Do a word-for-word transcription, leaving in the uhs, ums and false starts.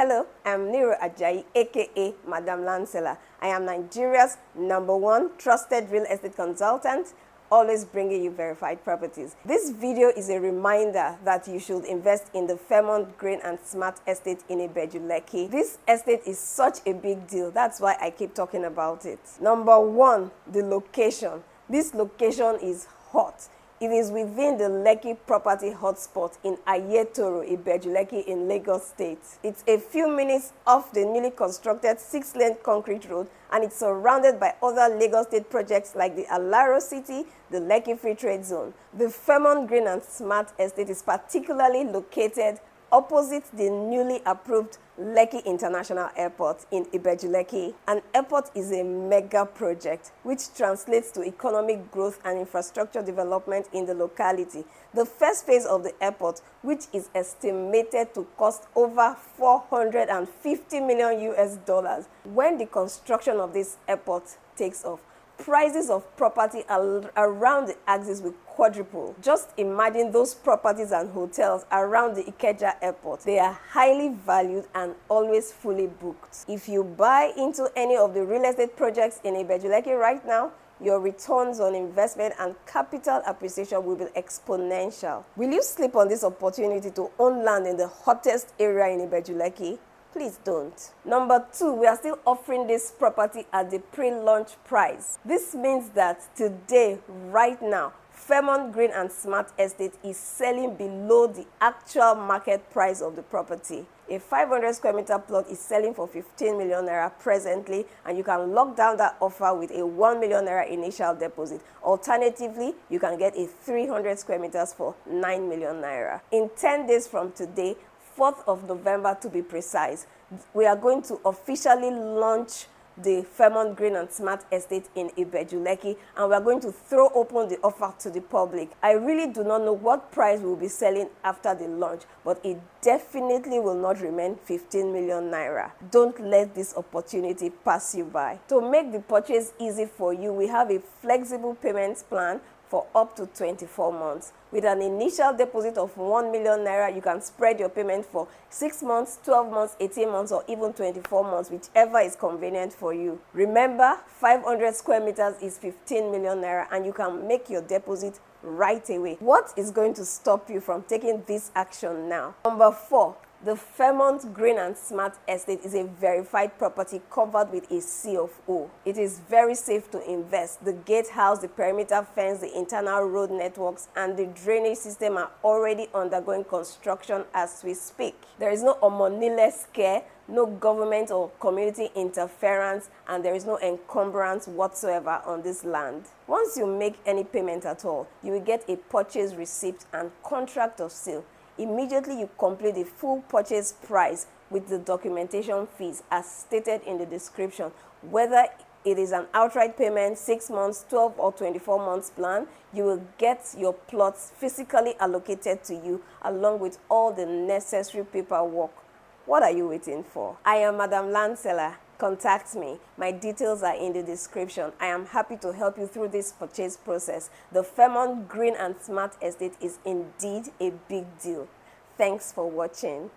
Hello, I'm Niro Ajayi, aka Madamlandseller. I am Nigeria's number one trusted real estate consultant, always bringing you verified properties. This video is a reminder that you should invest in the Fairmont Green and Smart Estate in Ibeju Lekki. This estate is such a big deal, that's why I keep talking about it. Number one, the location. This location is hot. It is within the Lekki Property Hotspot in Ayetoro Ibeju Lekki in Lagos State. It's a few minutes off the newly constructed six-lane concrete road, and it's surrounded by other Lagos State projects like the Alaro City, the Lekki Free Trade Zone. The Fairmont Green and Smart Estate is particularly located opposite the newly approved Lekki International Airport in Ibeju Lekki. An airport is a mega project which translates to economic growth and infrastructure development in the locality. The first phase of the airport, which is estimated to cost over four hundred fifty million U S dollars, when the construction of this airport takes off, prices of property al around the axis will quadruple. Just imagine those properties and hotels around the Ikeja Airport. They are highly valued and always fully booked. If you buy into any of the real estate projects in Ibeju Lekki right now, your returns on investment and capital appreciation will be exponential. Will you sleep on this opportunity to own land in the hottest area in Ibeju Lekki? Please don't. Number two, we are still offering this property at the pre-launch price. This means that today, right now, Fairmont Green and Smart Estate is selling below the actual market price of the property. A five hundred square meter plot is selling for fifteen million naira presently, and you can lock down that offer with a one million naira initial deposit. Alternatively, you can get a three hundred square meters for nine million naira. In ten days from today, fourth of November to be precise, we are going to officially launch the Fairmont Green and Smart Estate in Ibeju Lekki, and we are going to throw open the offer to the public. I really do not know what price we will be selling after the launch, but it definitely will not remain fifteen million naira. Don't let this opportunity pass you by. To make the purchase easy for you, we have a flexible payments plan for up to twenty-four months. With an initial deposit of one million naira, you can spread your payment for six months, twelve months, eighteen months, or even twenty-four months, whichever is convenient for you. Remember, five hundred square meters is fifteen million naira, and you can make your deposit right away. What is going to stop you from taking this action now? Number four, the Fairmont Green and Smart Estate is a verified property covered with a C of O. It is very safe to invest. The gatehouse, the perimeter fence, the internal road networks, and the drainage system are already undergoing construction as we speak. There is no Omonile scare, no government or community interference, and there is no encumbrance whatsoever on this land. Once you make any payment at all, you will get a purchase receipt and contract of sale. Immediately, you complete the full purchase price with the documentation fees as stated in the description. Whether it is an outright payment, six months, twelve or twenty-four months plan, you will get your plots physically allocated to you along with all the necessary paperwork. What are you waiting for? I am Madamlandseller. Contact me. My details are in the description. I am happy to help you through this purchase process. The Fairmont Green and Smart Estate is indeed a big deal. Thanks for watching.